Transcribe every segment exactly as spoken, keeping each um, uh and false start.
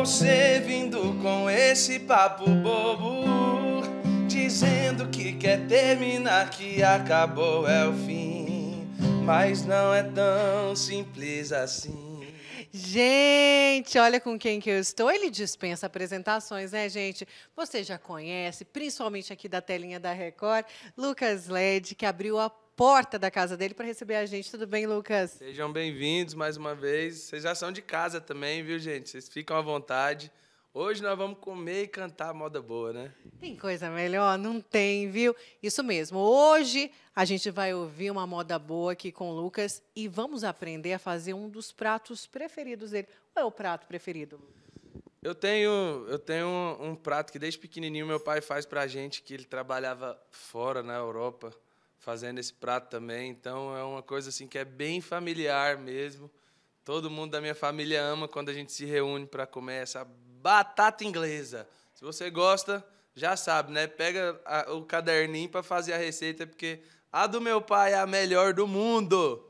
você vindo com esse papo bobo, dizendo que quer terminar, que acabou, é o fim. Mas não é tão simples assim. Gente, olha com quem que eu estou. Ele dispensa apresentações, né, gente? Você já conhece, principalmente aqui da telinha da Record, Lucas Led, que abriu a porta da casa dele para receber a gente. Tudo bem, Lucas? Sejam bem-vindos mais uma vez. Vocês já são de casa também, viu, gente? Vocês ficam à vontade. Hoje nós vamos comer e cantar moda boa, né? Tem coisa melhor? Não tem, viu? Isso mesmo. Hoje a gente vai ouvir uma moda boa aqui com o Lucas e vamos aprender a fazer um dos pratos preferidos dele. Qual é o prato preferido? Eu tenho, eu tenho um, um prato que desde pequenininho meu pai faz para a gente, que ele trabalhava fora, na Europa, fazendo esse prato também. Então, é uma coisa assim que é bem familiar mesmo. Todo mundo da minha família ama quando a gente se reúne para comer essa batata inglesa. Se você gosta, já sabe, né? Pega a, o caderninho para fazer a receita, porque a do meu pai é a melhor do mundo.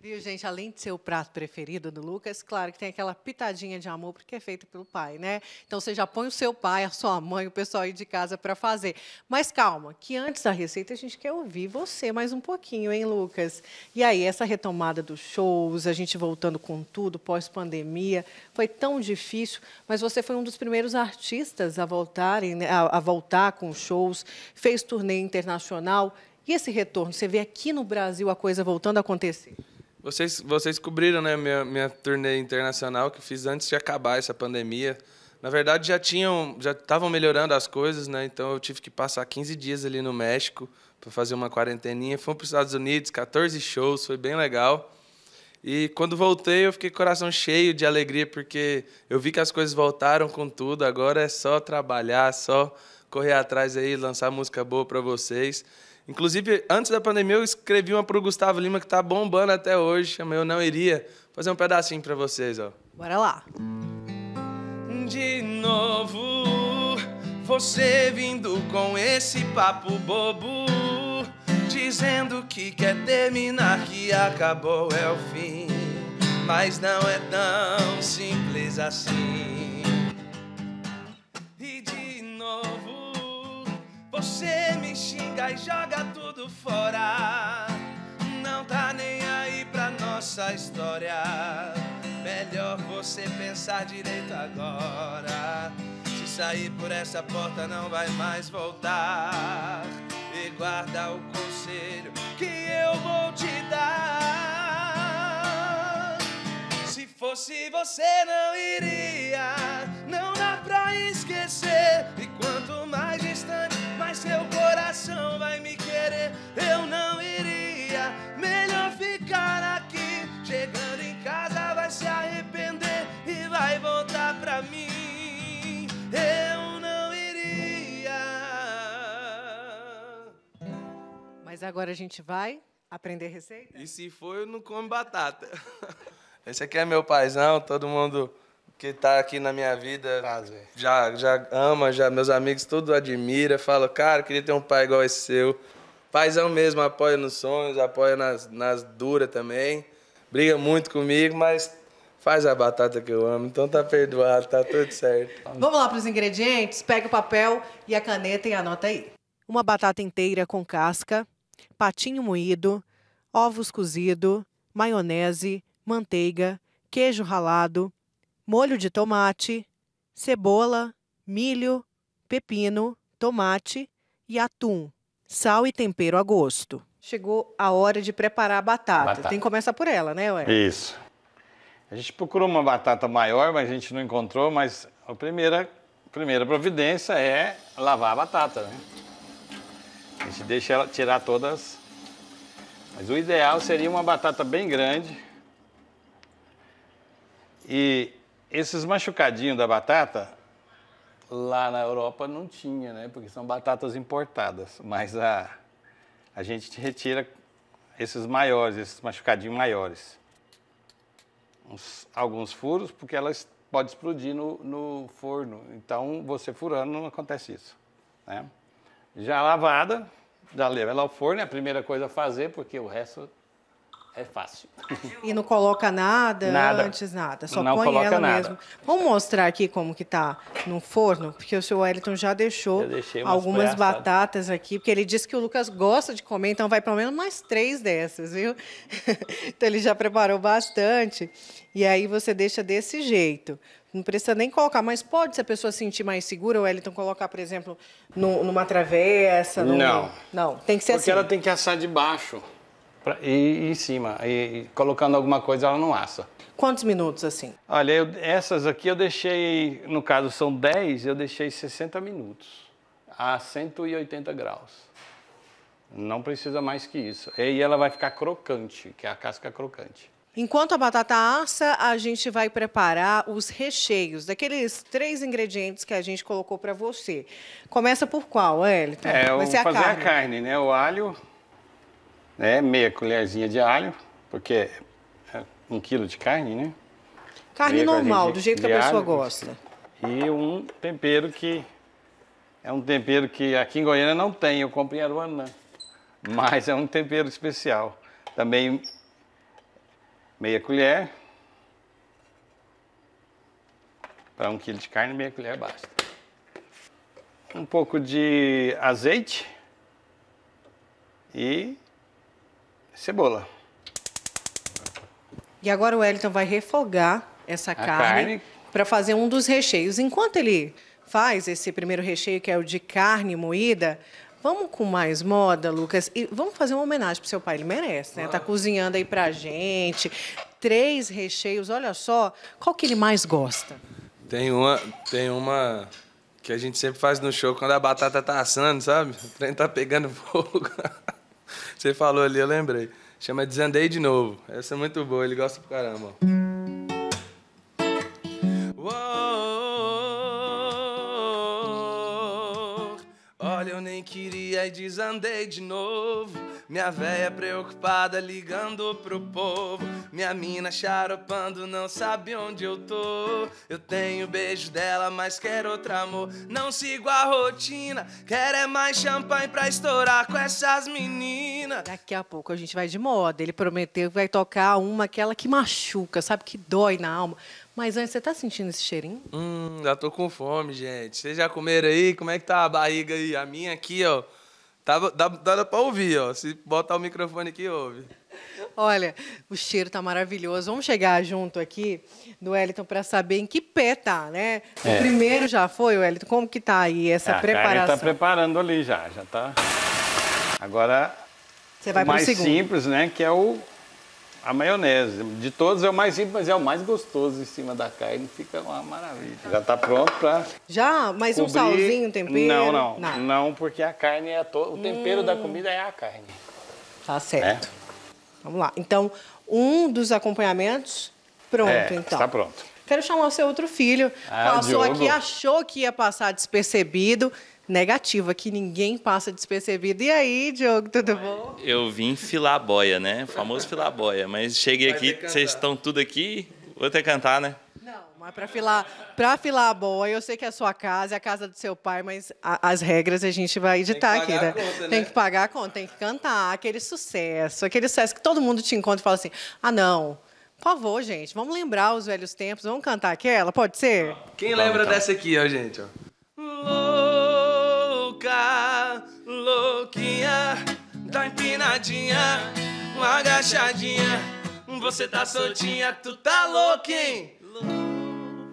Viu, gente? Além de ser o prato preferido do Lucas, claro que tem aquela pitadinha de amor, porque é feito pelo pai, né? Então, você já põe o seu pai, a sua mãe, o pessoal aí de casa para fazer. Mas calma, que antes da receita a gente quer ouvir você mais um pouquinho, hein, Lucas? E aí, essa retomada dos shows, a gente voltando com tudo, pós-pandemia, foi tão difícil, mas você foi um dos primeiros artistas a voltarem, a, a voltar com shows, fez turnê internacional. E esse retorno, você vê aqui no Brasil a coisa voltando a acontecer? Vocês, vocês cobriram, né, minha, minha turnê internacional que fiz antes de acabar essa pandemia. Na verdade, já tinham, já estavam melhorando as coisas, né? Então, eu tive que passar quinze dias ali no México para fazer uma quarenteninha. Fomos para os Estados Unidos, quatorze shows, foi bem legal. E quando voltei, eu fiquei com o coração cheio de alegria, porque eu vi que as coisas voltaram com tudo. Agora é só trabalhar, só correr atrás aí, lançar música boa para vocês. Inclusive, antes da pandemia, eu escrevi uma para o Gustavo Lima, que está bombando até hoje, chama Eu Não Iria. Vou fazer um pedacinho para vocês, ó. Bora lá. De novo, você vindo com esse papo bobo, dizendo que quer terminar, que acabou, é o fim. Mas não é tão simples assim. E de novo, você me xinga e joga tudo fora, não tá nem aí pra nossa história. Melhor você pensar direito agora. Se sair por essa porta não vai mais voltar. E guarda o conselho que eu vou te dar. Se fosse você não iria, não dá pra esquecer. E quanto mais distante, mas seu coração vai me querer. Eu não iria, melhor ficar aqui. Chegando em casa vai se arrepender e vai voltar pra mim. Eu não iria. Mas agora a gente vai aprender receita? E se for, eu não como batata. Esse aqui é meu paizão, todo mundo que tá aqui na minha vida, já, já ama, já, meus amigos, tudo admira, fala, cara, queria ter um pai igual esse seu. Paizão mesmo, apoia nos sonhos, apoia nas, nas duras também, briga muito comigo, mas faz a batata que eu amo, então tá perdoado, tá tudo certo. Vamos lá pros ingredientes, pega o papel e a caneta e anota aí. Uma batata inteira com casca, patinho moído, ovos cozido, maionese, manteiga, queijo ralado, molho de tomate, cebola, milho, pepino, tomate e atum. Sal e tempero a gosto. Chegou a hora de preparar a batata. batata. Tem que começar por ela, né, ué? Isso. A gente procurou uma batata maior, mas a gente não encontrou, mas a primeira, a primeira providência é lavar a batata, né? A gente deixa ela tirar todas. Mas o ideal seria uma batata bem grande. E esses machucadinhos da batata, lá na Europa não tinha, né? Porque são batatas importadas, mas a, a gente retira esses maiores, esses machucadinhos maiores. Uns, alguns furos, porque elas podem explodir no, no forno, então você furando não acontece isso, né? Já lavada, já leva ela ao forno, é a primeira coisa a fazer, porque o resto É fácil. E não coloca nada, nada. antes, nada. Só não põe coloca ela nada. mesmo. Vamos mostrar aqui como que tá no forno? Porque o seu Wellington já deixou algumas batatas aqui, porque ele disse que o Lucas gosta de comer, então vai pelo menos mais três dessas, viu? Então ele já preparou bastante. E aí você deixa desse jeito. Não precisa nem colocar, mas pode, se a pessoa se sentir mais segura, o Wellington colocar, por exemplo, no, numa travessa? No... Não. Não, tem que ser Porque assim. Porque ela tem que assar de baixo pra, e, e em cima. E, e colocando alguma coisa, ela não assa. Quantos minutos assim? Olha, eu, essas aqui eu deixei, no caso são dez, eu deixei sessenta minutos a cento e oitenta graus. Não precisa mais que isso. E ela vai ficar crocante, que é a casca crocante. Enquanto a batata assa, a gente vai preparar os recheios daqueles três ingredientes que a gente colocou para você. Começa por qual, Wellington? É, eu vou fazer a carne. a carne, né? O alho, né? Meia colherzinha de alho, porque é um quilo de carne, né? Carne normal, do jeito que a pessoa gosta. E um tempero que é um tempero que aqui em Goiânia não tem, eu comprei em Aruanã, mas é um tempero especial. Também meia colher, para um quilo de carne, meia colher basta. Um pouco de azeite e cebola. E agora o Wellington vai refogar essa A carne, carne. para fazer um dos recheios. Enquanto ele faz esse primeiro recheio, que é o de carne moída, vamos com mais moda, Lucas, e vamos fazer uma homenagem pro seu pai, ele merece, né? Tá cozinhando aí pra gente, três recheios, olha só, qual que ele mais gosta? Tem uma, tem uma que a gente sempre faz no show, quando a batata tá assando, sabe? O trem tá pegando fogo. Você falou ali, eu lembrei. Chama Desandei de Novo, essa é muito boa, ele gosta pra caramba, ó. Eu nem queria e desandei de novo. Minha véia preocupada ligando pro povo. Minha mina xaropando, não sabe onde eu tô. Eu tenho beijo dela, mas quero outro amor. Não sigo a rotina, quero é mais champanhe pra estourar com essas meninas. Daqui a pouco a gente vai de moda. Ele prometeu que vai tocar uma, aquela que machuca, sabe, que dói na alma. Mas antes, você tá sentindo esse cheirinho? Hum, já tô com fome, gente. Vocês já comeram aí? Como é que tá a barriga aí? A minha aqui, ó, tava, dá, dá pra ouvir, ó. Se botar o microfone aqui, ouve. Olha, o cheiro tá maravilhoso. Vamos chegar junto aqui do Wellington pra saber em que pé tá, né? O é. primeiro já foi, Wellington? Como que tá aí essa é, preparação? A carne tá preparando ali já, já tá. Agora, você vai o mais pro simples, né, que é o... A maionese, de todos é o mais simples, mas é o mais gostoso em cima da carne, fica uma maravilha. Já tá pronto pra... Já? Mais cobrir... um salzinho, um tempero? Não, não, não, não, porque a carne é... To... O tempero hum. da comida é a carne. Tá certo. É. Vamos lá, então, um dos acompanhamentos, pronto, é, então. Tá pronto. Quero chamar o seu outro filho, ah, passou Diogo. aqui, achou que ia passar despercebido, negativa, que ninguém passa despercebido. E aí, Diogo, tudo bom? Eu vim filar boia, né? O famoso filar boia. Mas cheguei Vai aqui, vocês estão tudo aqui, vou até cantar, né? Não, mas para filar, para filar a boia, eu sei que é a sua casa, é a casa do seu pai, mas a, as regras a gente vai editar aqui, né? Conta, né? Tem que pagar a conta, tem que cantar aquele sucesso, aquele sucesso que todo mundo te encontra e fala assim, ah, não... Por favor, gente, vamos lembrar os velhos tempos, vamos cantar aquela, pode ser? Quem vamos lembra cantar. dessa aqui, ó, gente? Ó. Louca, louquinha, tá empinadinha, uma agachadinha, você tá soltinha, tu tá louquinho.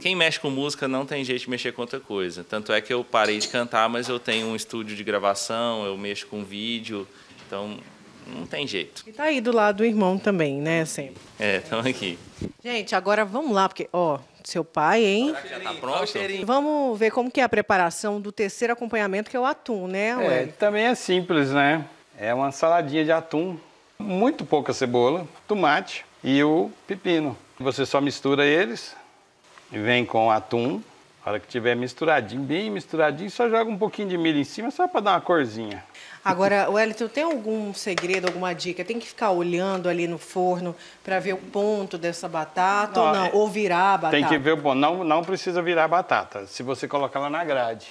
Quem mexe com música não tem jeito de mexer com outra coisa. Tanto é que eu parei de cantar, mas eu tenho um estúdio de gravação, eu mexo com vídeo, então... Não tem jeito. E tá aí do lado do irmão também, né, sempre. É, estão aqui. Gente, agora vamos lá, porque, ó, seu pai, hein? Será que já tá pronto? Vamos ver como que é a preparação do terceiro acompanhamento, que é o atum, né, ué? É, também é simples, né? É uma saladinha de atum, muito pouca cebola, tomate e o pepino. Você só mistura eles e vem com atum. A hora que tiver misturadinho, bem misturadinho, só joga um pouquinho de milho em cima, só para dar uma corzinha. Agora, Wellington, tem algum segredo, alguma dica? Tem que ficar olhando ali no forno para ver o ponto dessa batata não, ou não? É... Ou virar a batata? Tem que ver o ponto. Não, não precisa virar a batata. Se você colocar ela na grade,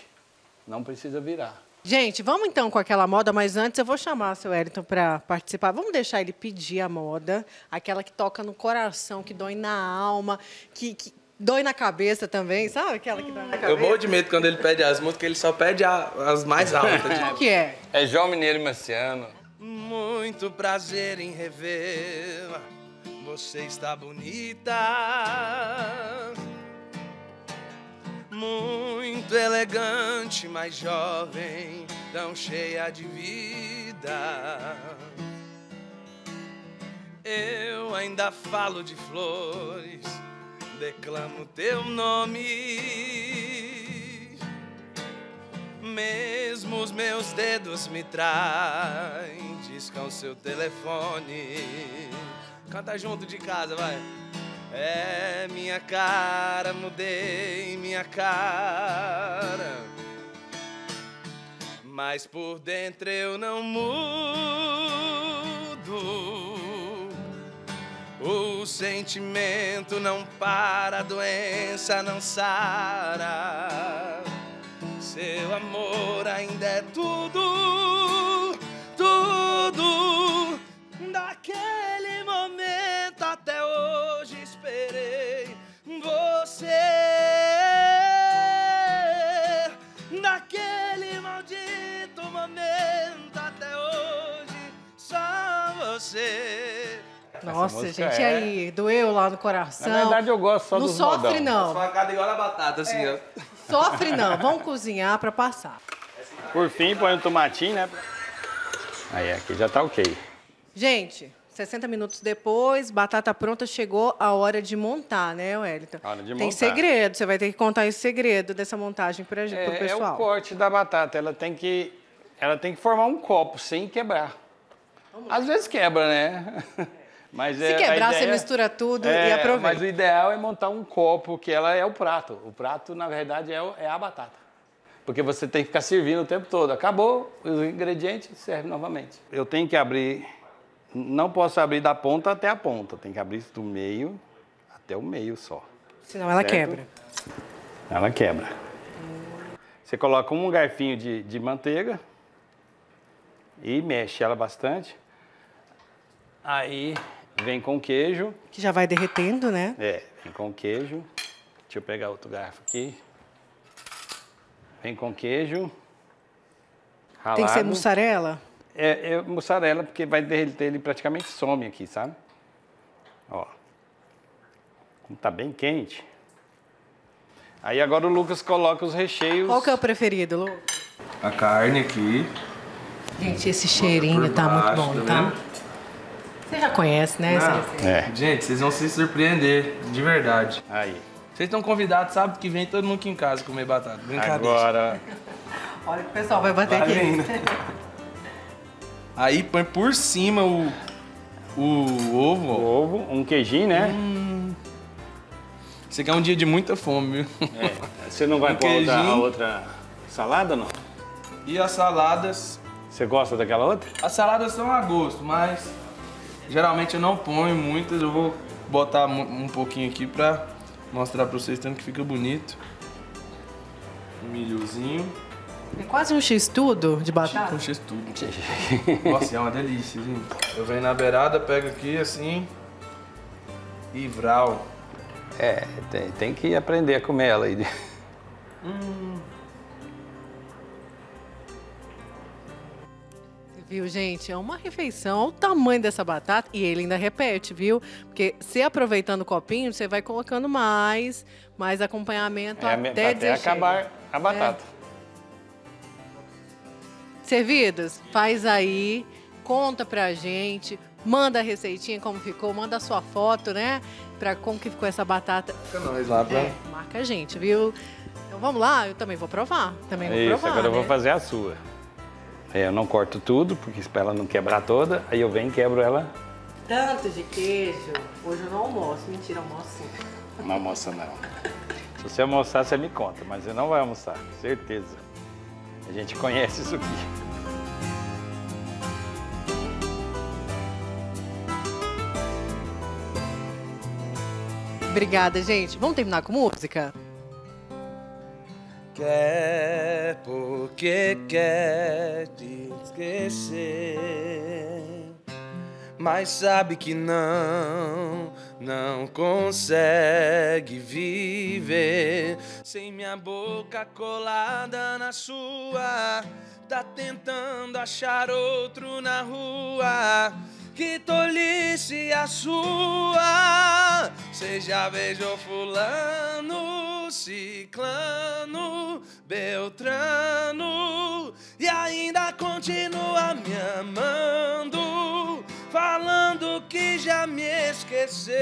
não precisa virar. Gente, vamos então com aquela moda, mas antes eu vou chamar o seu Elton para participar. Vamos deixar ele pedir a moda, aquela que toca no coração, que dói na alma, que, que dói na cabeça também, sabe? Aquela que dói na cabeça. Eu morro de medo quando ele pede as músicas, ele só pede a, as mais altas. Qual que é? É João Mineiro e Marciano. Muito prazer em revê-la, você está bonita, muito elegante, mas jovem, tão cheia de vida. Eu ainda falo de flores, declamo teu nome, mesmo os meus dedos me traem, discam seu telefone. Canta junto de casa, vai. É, minha cara, mudei minha cara, mas por dentro eu não mudo. O sentimento não para, a doença não sara. Seu amor ainda é tudo, tudo daquele momento até hoje. Esperei você, naquele maldito momento até hoje, só você. Nossa, gente, é... aí, doeu lá no coração. Na verdade, eu gosto só do modão. Não sofre, não. Só a cada igual a batata, assim, é. ó. Sofre, não. Vamos cozinhar pra passar. Por fim, põe um tomatinho, né? Aí, aqui já tá ok. Gente... sessenta minutos depois, batata pronta, chegou a hora de montar, né, Wellington? Hora de Tem montar. segredo, você vai ter que contar esse segredo dessa montagem para gente, é, pro pessoal. É o corte da batata, ela tem que, ela tem que formar um copo sem quebrar. Vamos Às ver. vezes quebra, né? É. Mas Se é, quebrar, a ideia, você mistura tudo é, e aproveita. Mas o ideal é montar um copo, que ela é o prato. O prato, na verdade, é, o, é a batata. Porque você tem que ficar servindo o tempo todo. Acabou os ingredientes, serve novamente. Eu tenho que abrir... Não posso abrir da ponta até a ponta. Tem que abrir do meio até o meio só. Senão ela certo? quebra. Ela quebra. Você coloca um garfinho de, de manteiga e mexe ela bastante. Aí vem com queijo. Que já vai derretendo, né? É, vem com queijo. Deixa eu pegar outro garfo aqui. Vem com queijo. Ralado. Tem que ser mussarela? É, é mussarela, porque vai derreter, ele praticamente some aqui, sabe? Ó. Como tá bem quente. Aí agora o Lucas coloca os recheios. Qual que é o preferido, Lu? A carne aqui. Gente, esse cheirinho tá muito bom, tá? Você já conhece, né? É. Gente, vocês vão se surpreender, de verdade. Aí. Vocês estão convidados, sabe que vem todo mundo aqui em casa comer batata. Brincadeira. Agora... Olha que o pessoal vai bater aqui. Aí põe por cima o, o ovo. O ovo, um queijinho, né? Hum, você quer um dia de muita fome, viu? É, você não vai um pôr outra, a outra salada, não? E as saladas... Você gosta daquela outra? As saladas são a gosto, mas geralmente eu não ponho muitas. Eu vou botar um pouquinho aqui pra mostrar pra vocês tanto que fica bonito. Um milhozinho. É quase um x-tudo de batata. Um x-tudo. Nossa, é uma delícia, gente. Eu venho na beirada, pego aqui assim e vral. É, tem, tem que aprender a comer ela aí. Hum. Viu, gente? É uma refeição. Olha o tamanho dessa batata. E ele ainda repete, viu? Porque você aproveitando o copinho, você vai colocando mais, mais acompanhamento é, até, até acabar a batata. É. Servidos, faz aí, conta pra gente, manda a receitinha como ficou, manda a sua foto, né? Pra como que ficou essa batata. Fica nós lá, pra... É, marca a gente, viu? Então vamos lá, eu também vou provar. Também vou Isso, provar, agora né? eu vou fazer a sua. É, eu não corto tudo, porque pra ela não quebrar toda, aí eu venho e quebro ela. Tanto de queijo, hoje eu não almoço. Mentira, almoço sim. Não almoça não. Se você almoçar, você me conta, mas você não vai almoçar, certeza. A gente conhece isso aqui. Obrigada, gente. Vamos terminar com música? Quer porque quer te esquecer, mas sabe que não, não consegue viver sem minha boca colada na sua. Tá tentando achar outro na rua, que tolice a sua. Cê já beijou fulano, ciclano, beltrano, e ainda continua me amando, falando que já me esqueceu.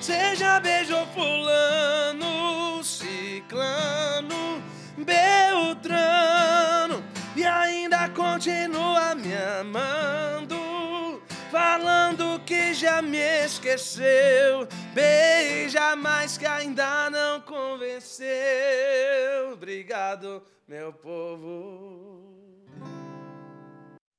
Cê já beijou fulano, ciclano, beltrano, e ainda continua me amando, falando que já me esqueceu. Beija mais que ainda não convenceu. Obrigado, meu povo.